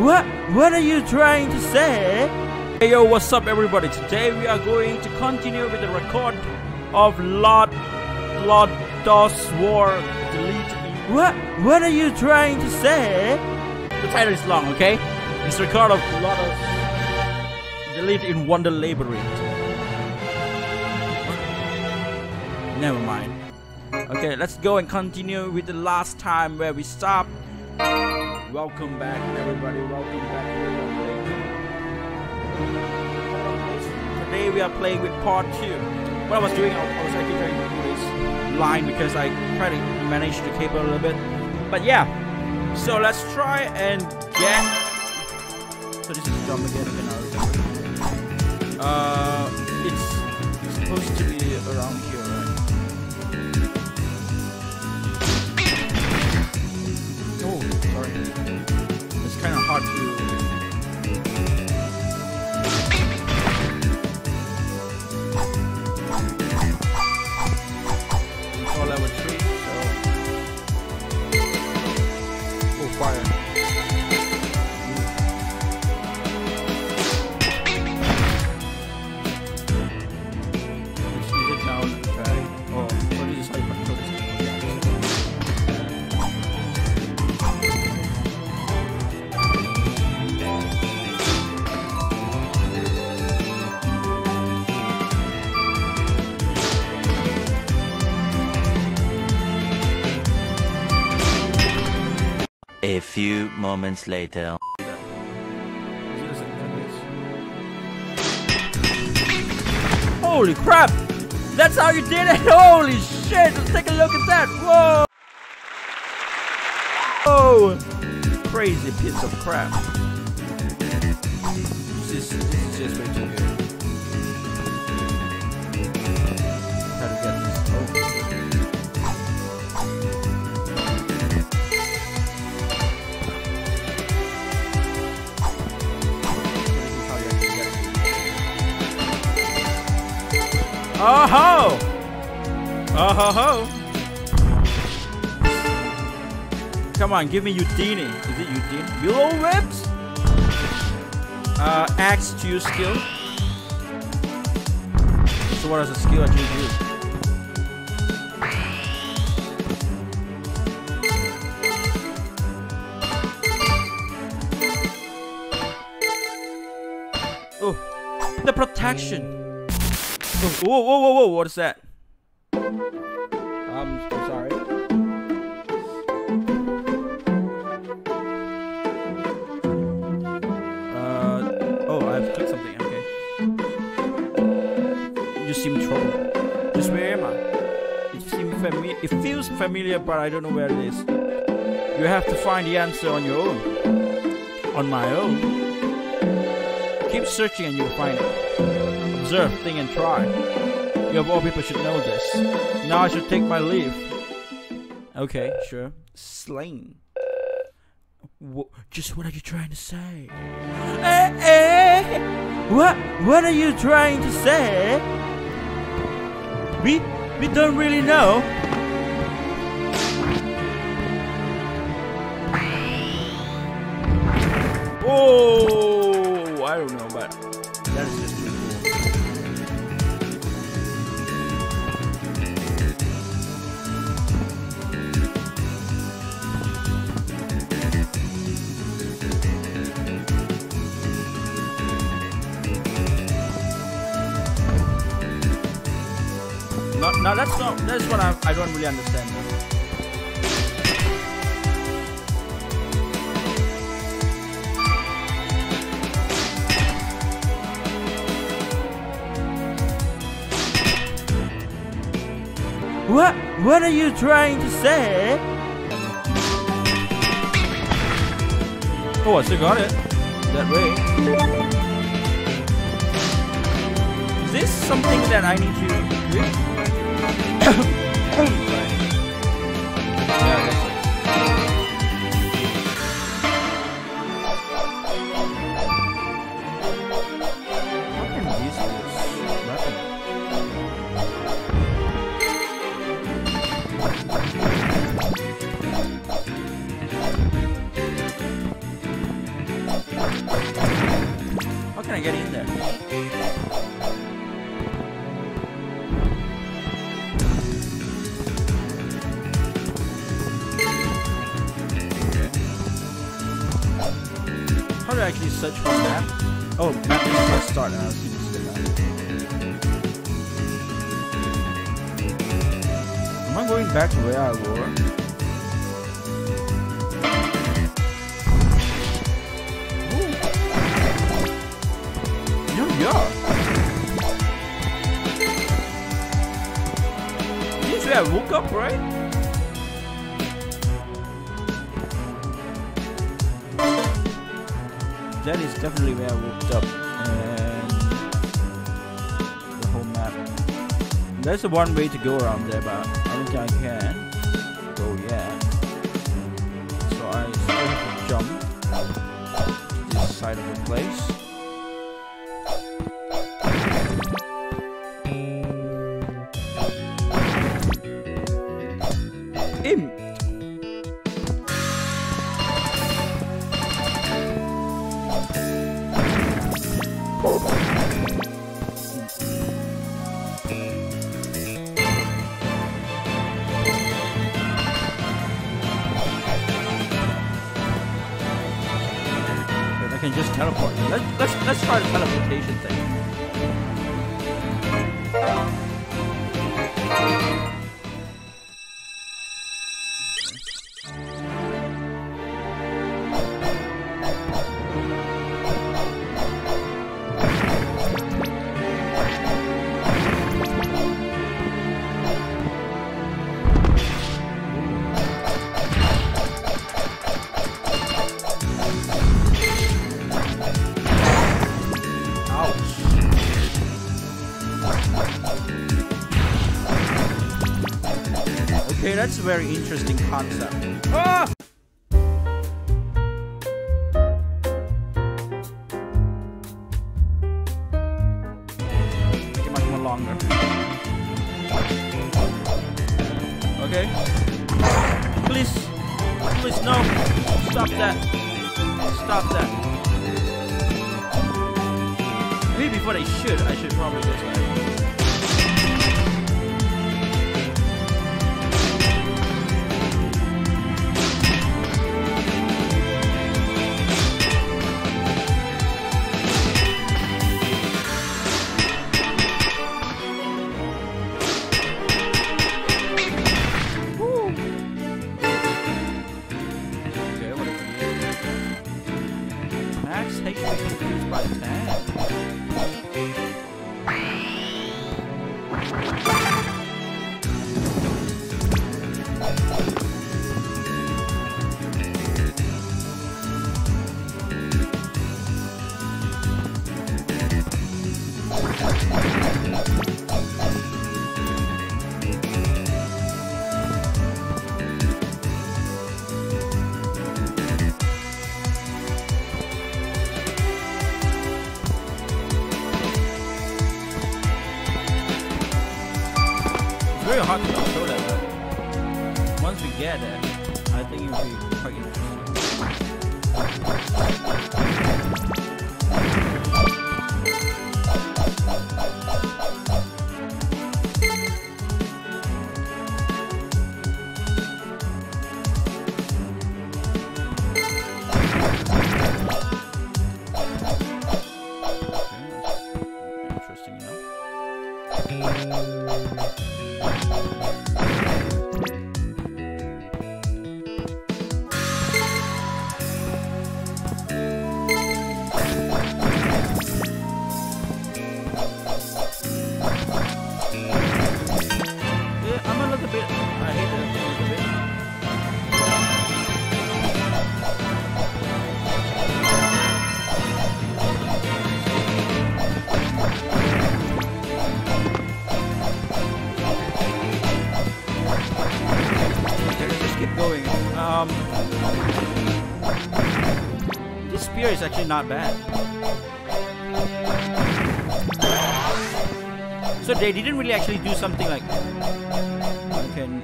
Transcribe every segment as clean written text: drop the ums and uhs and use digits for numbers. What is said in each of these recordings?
What are you trying to say? Hey yo, what's up everybody? Today we are going to continue with the record of Deedlit. What are you trying to say? The title is long, okay? It's record of Deedlit in Wonder Labyrinth. Never mind. Okay, let's go and continue with the last time where we stopped. Welcome back, everybody. Welcome back. Today we are playing with part 2. What I was doing, I was actually trying to do this line because I tried to manage to keep it a little bit. But yeah, so let's try and get. So this is jump again. And it's supposed to be around here. It's kind of hard to... It's all level 3, so... Oh, fire. A few moments later. Holy crap! That's how you did it! Holy shit! Let's take a look at that! Whoa! Whoa! Crazy piece of crap. This is just way too good. How to get this over. Oh ho! Oh ho ho! Come on, give me Udini. Is it Udini? Willow whips? Axe to your skill. So what is a skill I can use? Oh, the protection. Whoa, whoa, whoa, whoa, what is that? I'm so sorry. Oh, I've clicked something, okay. You seem troubled. Just where am I? It feels familiar, but I don't know where it is. You have to find the answer on your own. On my own. Keep searching and you'll find it. Observe, think and try. You of all people should know this. Now I should take my leave. Okay, sure. Slain. Just what are you trying to say? What are you trying to say? We don't really know. Oh, I don't know, but that is just. No, that's what I don't really understand. What are you trying to say? Oh, I still got it. That way. Is this something that I need to do? gonna get in there. How do I actually search for map? Oh, map is where I start as. Am I going back to where I were? I woke up, right? That is definitely where I woke up. And the whole map. There's the one way to go around there, but I don't think I can. Oh yeah. So I still have to jump to this side of the place. Let's try the teleportation thing. That's a very interesting concept. Ah! Make it much more longer. Okay. Please. Please, no. Stop that. Stop that. Maybe before they should, I should probably go to that. It's very hard to show that, but once we get it, I think it'll be quite interesting. Okay, interesting enough. This spear is actually not bad. So they didn't really actually do something like I can.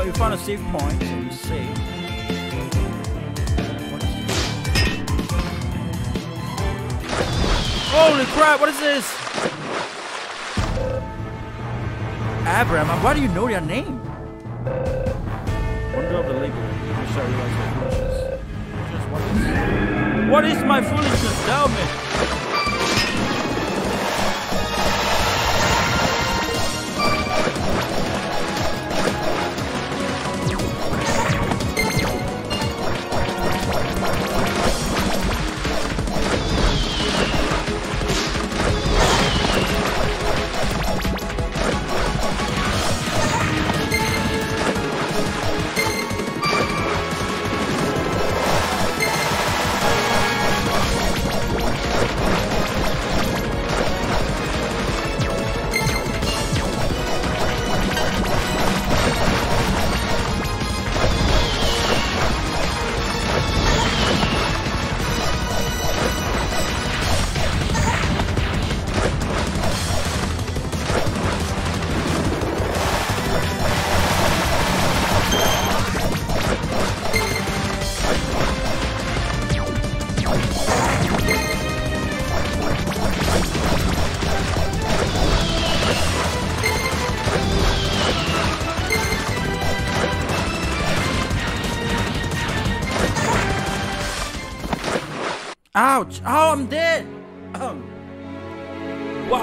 So you find a save point and you save. Holy crap, what is this? Abraham, why do you know your name? Wonder of the label. What is my foolishness? Tell me. Ouch! Oh, I'm dead! Wow,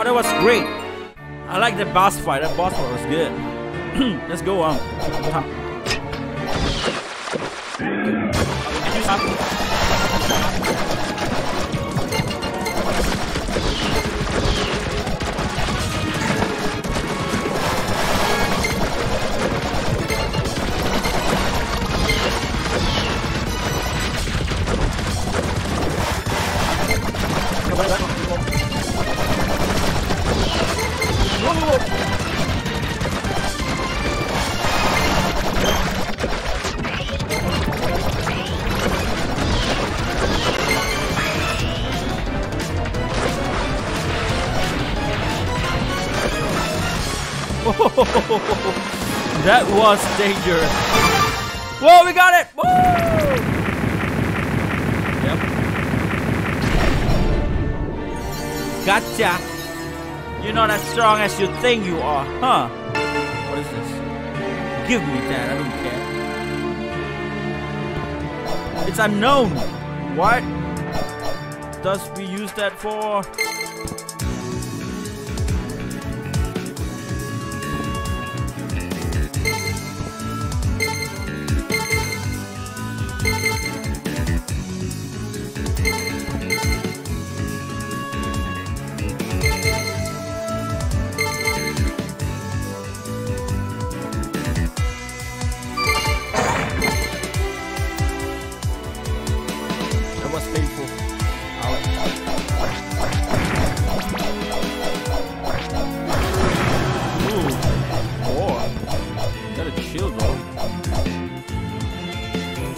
that was great! I like that boss fight. That boss fight was good. Let's go on. That was dangerous. Whoa, we got it! Woo! Yep. Gotcha. You're not as strong as you think you are, huh? What is this? Give me that, I don't care. It's unknown. What does we use that for?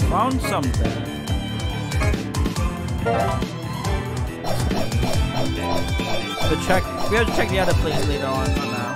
Found something. So check. We have to check the other place later on. For now.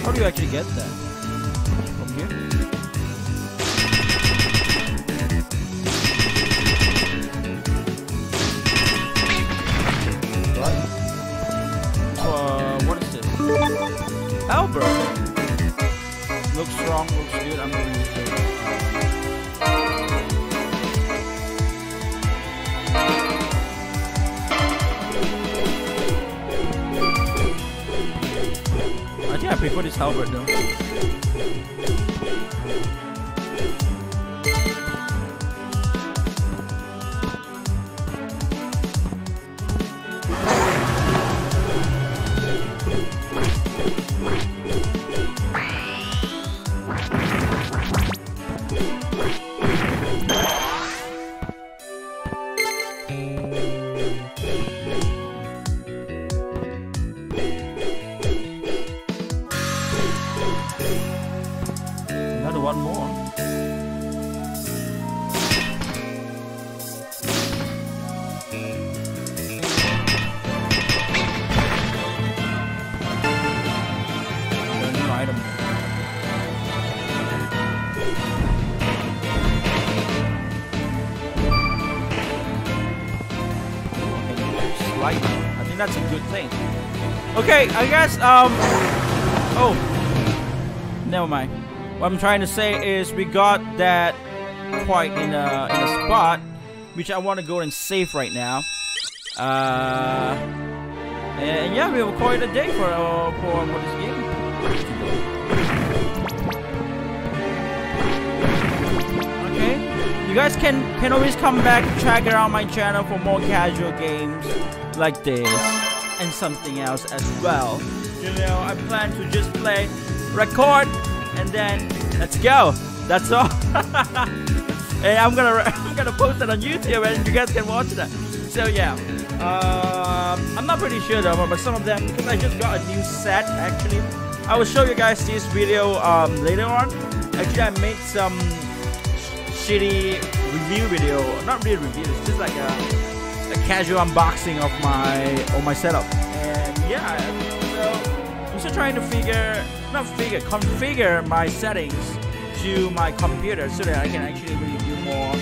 How do you actually get that? From here? What is this? Albert! Looks strong, looks good, I'm gonna use it. I prefer this Albert though. That's a good thing. Okay, I guess, oh, never mind. What I'm trying to say is we got that quite in a spot, which I want to go and save right now. And yeah, we will call it a day for this game. Okay, you guys can always come back, check around my channel for more casual games like this and something else as well. You know, I plan to just play, record, and then let's go. That's all. And I'm gonna post it on YouTube and you guys can watch that. So yeah, I'm not pretty sure though, but some of them, because I just got a new set actually. I will show you guys this video later on. Actually, I made some shitty review video, not really review, it's just like a casual unboxing of my setup. And yeah, so I'm still trying to configure my settings to my computer so that I can actually really do more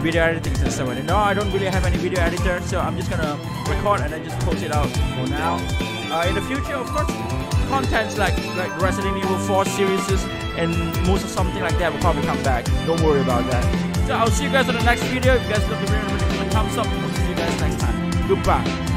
video editing and stuff. No, I don't really have any video editor, so I'm just gonna record and then just post it out for now. In the future, of course, contents like Resident Evil 4 series and most of something like that will probably come back. Don't worry about that. So I'll see you guys on the next video. If you guys love the video, give it a thumbs up. Next time. Goodbye.